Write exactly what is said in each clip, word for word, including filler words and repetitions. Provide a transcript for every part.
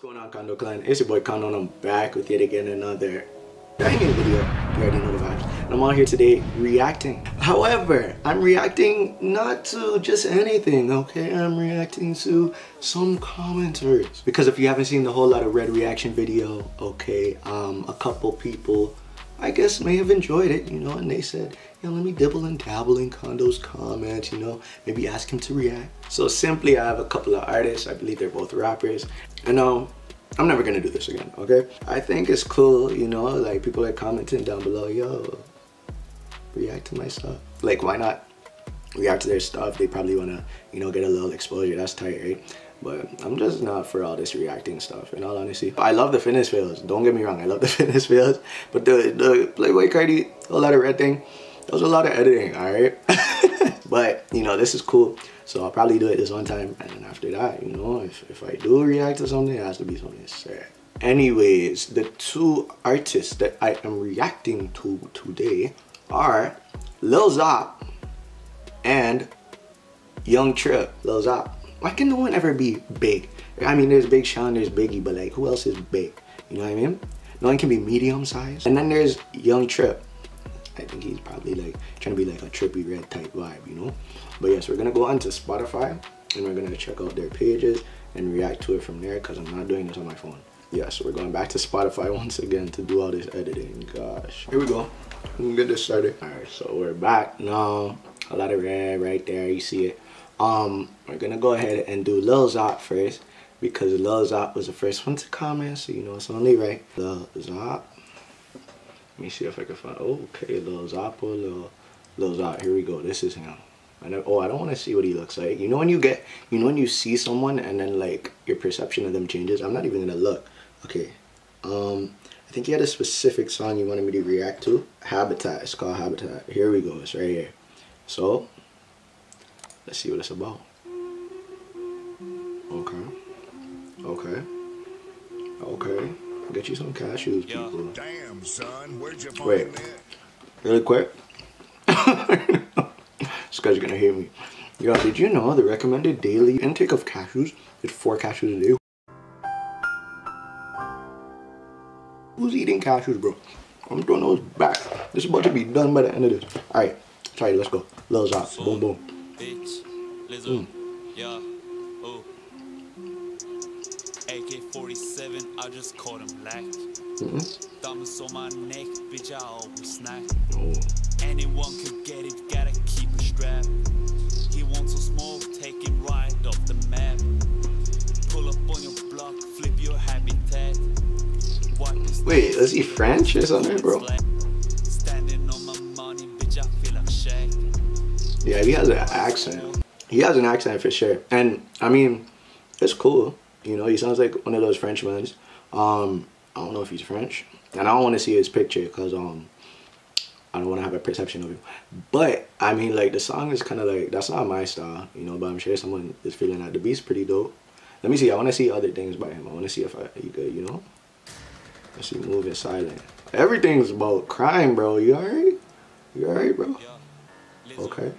What's going on, Condeau Clan? It's your boy Condeau and I'm back with yet again another banging video. You already know the vibes. And I'm out here today reacting. However, I'm reacting not to just anything, okay? I'm reacting to some commenters. Because if you haven't seen the whole lot of Red reaction video, okay, um, a couple people, I guess, may have enjoyed it, you know, and they said, yo, let me dibble and dabble in Condeau's comments, you know, maybe ask him to react. So simply, I have a couple of artists, I believe they're both rappers. I know, I'm never gonna do this again, okay? I think it's cool, you know, like people are commenting down below, yo, react to my stuff. Like, why not react to their stuff? They probably wanna, you know, get a little exposure, that's tight, right? But I'm just not for all this reacting stuff, in all honesty. I love the fitness fails, don't get me wrong, I love the fitness fails. But the, the Playboy Cardi, a lot of red thing, that was a lot of editing, alright? But, you know, this is cool, so I'll probably do it this one time, and then after that, you know, if, if I do react to something, it has to be something sad. Anyways, the two artists that I am reacting to today are Lil Zop and Young Trip. Lil Zop. Why can no one ever be big? I mean, there's Big Sean, there's Biggie, but like, who else is big? You know what I mean? No one can be medium size. And then there's Young Trip. I think he's probably like trying to be like a trippy red type vibe, you know? But yes, we're gonna go on to Spotify and we're gonna check out their pages and react to it from there because I'm not doing this on my phone. Yes, we're going back to Spotify once again to do all this editing, gosh. Here we go, let me get this started. All right, so we're back now. A lot of red right there, you see it. Um, we're gonna go ahead and do Lil Zop first because Lil Zop was the first one to comment, so you know it's only right. Lil Zop. Let me see if I can find. Oh, okay, Lil Zop, Lil Lil Zop. Here we go. This is him. I know. Oh, I don't want to see what he looks like. You know when you get, you know when you see someone and then like your perception of them changes. I'm not even gonna look. Okay. Um, I think he had a specific song you wanted me to react to. Habitat. It's called Habitat. Here we go. It's right here. So. Let's see what it's about. Okay. Okay. Okay. Get you some cashews, people. Yo, damn, son. Where'd you find Wait. That? Really quick. This guy's gonna hear me. Yo, did you know the recommended daily intake of cashews is four cashews a day? Who's eating cashews, bro? I'm throwing those back. This is about to be done by the end of this. Alright. Sorry, let's go. Lil Zop. So boom, boom. Bitch, Lizzo, mm. yeah, oh, A K forty-seven, I just caught him black, mm-hmm. Thumbs on my neck, bitch, I always snack, oh. Anyone can get it, gotta keep a strap, he wants so small, take him right off the map, pull up on your block, flip your habitat, wait, is he French or something, bro? Yeah, he has an accent. He has an accent for sure. And I mean, it's cool. You know, he sounds like one of those Frenchmans. Um, I don't know if he's French. And I don't want to see his picture because um, I don't want to have a perception of him. But I mean, like the song is kind of like, that's not my style, you know, but I'm sure someone is feeling that. The beat's pretty dope. Let me see. I want to see other things by him. I want to see if I, you could, you know, let's see, moving silent. Everything's about crime, bro. You all right? You all right, bro? Okay.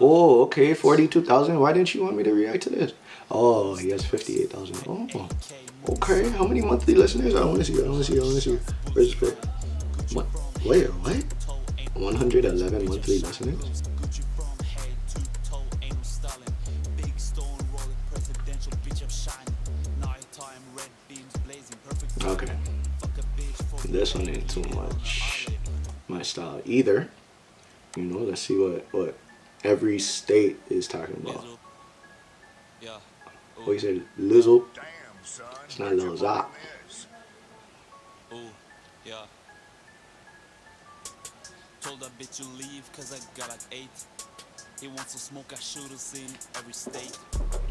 Oh, okay, forty-two thousand. Why didn't you want me to react to this? Oh, he has fifty-eight thousand. Oh, okay. How many monthly listeners? I want to see. I want to see. I want to see. Where's this for? What? Wait, what? one hundred eleven monthly listeners? Okay. This one ain't too much my style either. You know, let's see what what. Every state is talking about. Yeah. Oh, he said Lizzo. Damn, son. It's not Lil Zop. Oh, yeah. Told that bitch you leave because I got like eight. He wants to smoke, I shoot us in every state.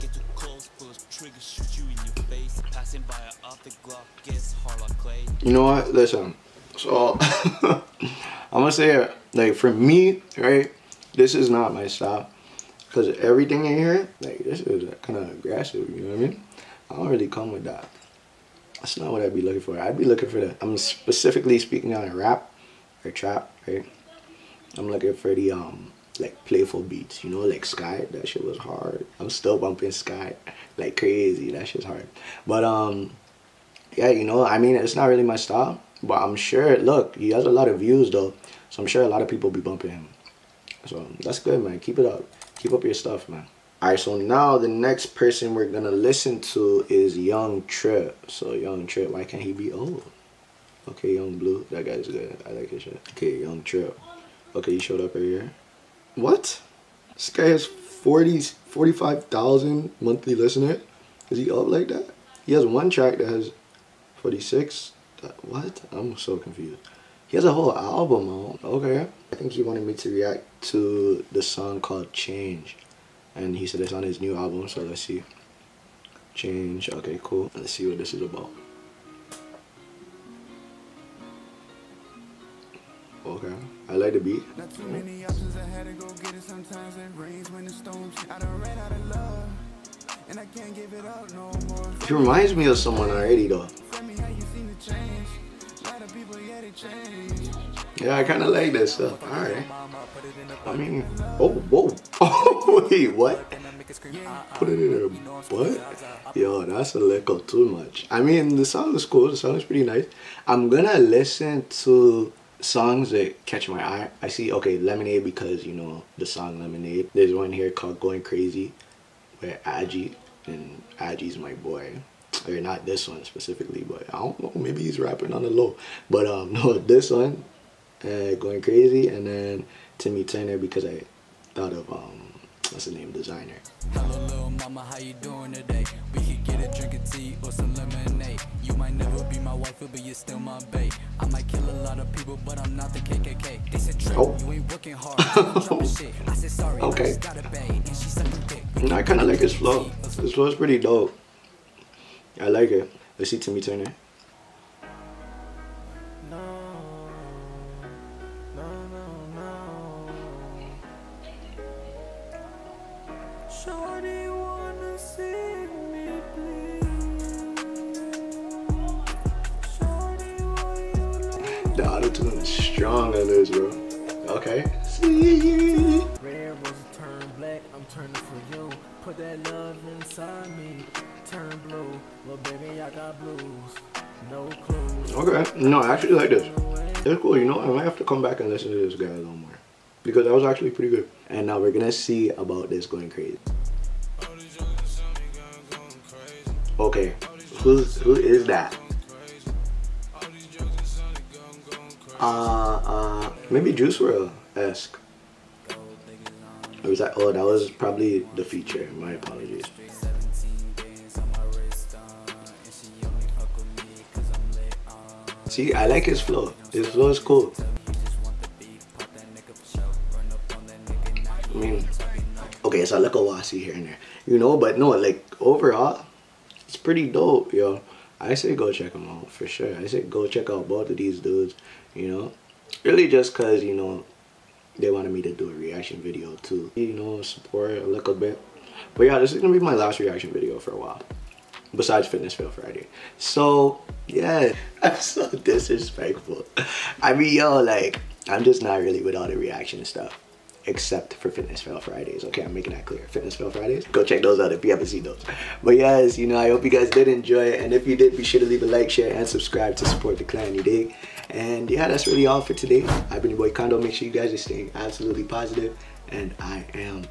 Get too close, pull a trigger, shoot you in your face. Passing by an optic Glock, gets hard like clay. You know what? Listen. So, I'm going to say it. Like, for me, right? This is not my style, because everything in here, like, this is kind of aggressive, you know what I mean? I don't really come with that. That's not what I'd be looking for. I'd be looking for the, I'm specifically speaking on a rap or trap, right? I'm looking for the, um, like playful beats, you know, like Sky. That shit was hard. I'm still bumping Sky like crazy. That shit's hard. But um yeah, you know, I mean, it's not really my style, but I'm sure, look, he has a lot of views though, so I'm sure a lot of people be bumping him. So that's good, man. Keep it up. Keep up your stuff, man. Alright, so now the next person we're gonna listen to is Young Trip. So Young Trip, why can't he be old? Okay, Young Blue, that guy's good. I like his shit. Okay, Young Trip. Okay, he showed up right here. What? This guy has forty, forty-five thousand monthly listeners. Is he up like that? He has one track that has forty-six. What? I'm so confused. He has a whole album out. Okay. I think he wanted me to react to the song called Change. And he said it's on his new album, so let's see. Change, okay, cool. Let's see what this is about. Okay, I like the beat. Not too many options, I had to go get it. Sometimes it rains when the storms. I done ran out of love, and I can't give it up no more. He reminds me of someone already, though. Yeah, I kind of like this stuff. All right. I mean, oh, whoa. Oh, wait, what? Put it in her butt? Yo, that's a little too much. I mean, the song is cool. The song is pretty nice. I'm going to listen to songs that catch my eye. I see, okay, Lemonade, because, you know, the song Lemonade. There's one here called Going Crazy with Aggie, and Aggie's my boy. Or not this one specifically, but I don't know, maybe he's rapping on the low. But um, no, this one, uh, Going Crazy, and then Timmy Turner, because I thought of, um, what's the name, Designer. Hello, little mama, how you doing today? We could get a drink of tea or some lemonade. You might never be my wife, but you're still my babe. I might kill a lot of people, but I'm not the K K K. They said, Trip, you ain't working hard. I said, sorry, I just got a babe. And she sucked a dick. And I kind of like his flow. His flow is pretty dope. I like it. Let's see Timmy Turner. No, no, no, no. Shorty wanna see me please. Shorty, wanna the auto-tune is strong on this, bro. Okay. See. Rare was turn black, I'm turning for you. Put that love inside me. Turn blue, well baby I got blues, no clues. Okay, no, I actually like this. It's cool, you know, I might have to come back and listen to this guy a little more, because that was actually pretty good. And now we're gonna see about this Going Crazy. Okay, who's, who is that? Uh, uh, maybe Juice world-esque. Or was that, oh, that was probably the feature, my apologies. See, I like his flow. His flow is cool. I mean, okay, it's a little wassy here and there, you know, but no, like, overall, it's pretty dope, yo. I say go check them out, for sure. I say go check out both of these dudes, you know. Really just because, you know, they wanted me to do a reaction video, too. You know, support a little bit. But yeah, this is going to be my last reaction video for a while. Besides Fitness Fail Friday. So, yeah, I'm so disrespectful. I mean, yo, like, I'm just not really with all the reaction and stuff. Except for Fitness Fail Fridays. Okay, I'm making that clear. Fitness Fail Fridays. Go check those out if you haven't seen those. But yes, you know, I hope you guys did enjoy it. And if you did, be sure to leave a like, share, and subscribe to support the clan, you dig? And yeah, that's really all for today. I've been your boy Condeau. Make sure you guys are staying absolutely positive. And I am